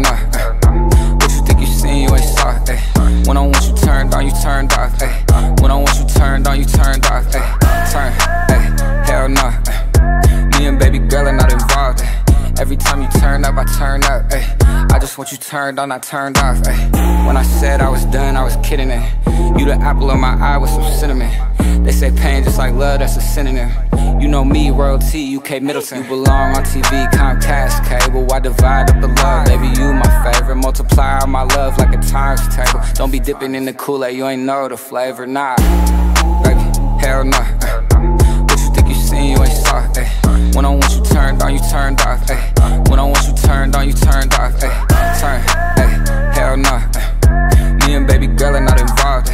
hell nah. What you think you seen, you ain't saw. When I want you turned on, you turned off. When I want you turned on, you turned off. Turn, hell nah. Me and baby girl are not involved. Every time you turn up, I turn up. I just want you turned on, I turned off. When I said I was done, I was kidding it. You the apple of my eye with some cinnamon. They say pain just like love, that's a synonym. You know me, Royalty, UK, Middleton. You belong on TV, Comcast, cable. I divide up the love, baby, you my favorite. Multiply all my love like a times table. Don't be dipping in the Kool-Aid, you ain't know the flavor, nah. Baby, hell nah. What you think you seen, you ain't saw. When I want you turned on, you turned off. When I want you turned on, you turned off. Turn, hell nah. Me and baby girl are not involved.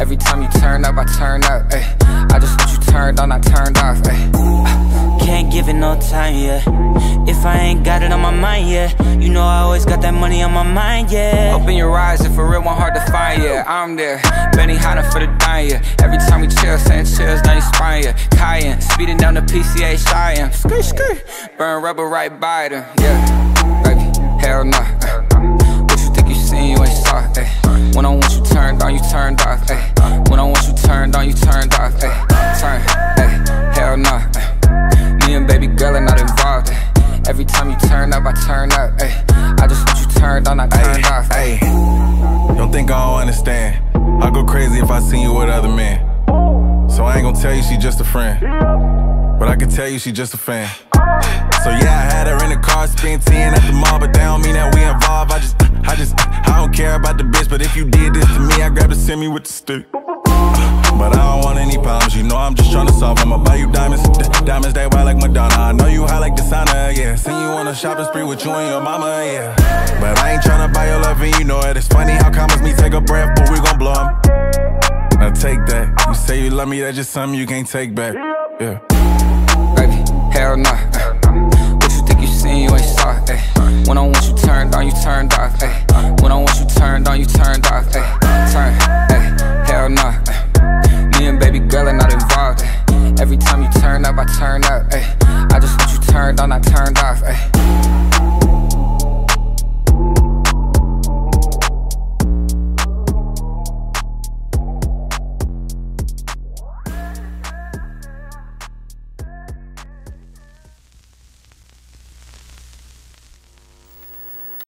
Every time you turn up, I turn up. I just want you turned on, I turned off. Can't give it no time, yeah. If I ain't got it on my mind, yeah. You know I always got that money on my mind, yeah. Open your eyes, if a real one hard to find, yeah. I'm there, Benny hiding for the dime, yeah. Every time we chill, saying chills down your spine, yeah. Kayan, speeding down the PCH-I-N. Skirt, skirt, burn rubber right by them, yeah. Baby, hell nah. What you think you seen, you ain't saw, when I want you turned on, you turned off. When I want you turned on, you turned off. Turn, hell nah. Me and baby girl are not involved. Every time you turn up, I turn up. I just want you turned on, I turned off. Don't think I don't understand. I go crazy if I seen you with other men. So I ain't gonna tell you she just a friend, but I can tell you she just a fan. So yeah, I had her in the car, spent 10 at the mall, but that don't mean that we involved. I don't care about the bitch, but if you did this to me, I grab the semi with the stick. But I don't want any problems, you know I'm just tryna solve. I'ma buy you diamonds, diamonds that white like Madonna. I know you high like Dishana, yeah. Seen you on a shopping spree with you and your mama, yeah. But I ain't tryna buy your love and you know it. It's funny how comments me take a breath, but we gon' blow them. Now take that, you say you love me, that's just something you can't take back, yeah. Baby, hell nah. What you think you seen, you ain't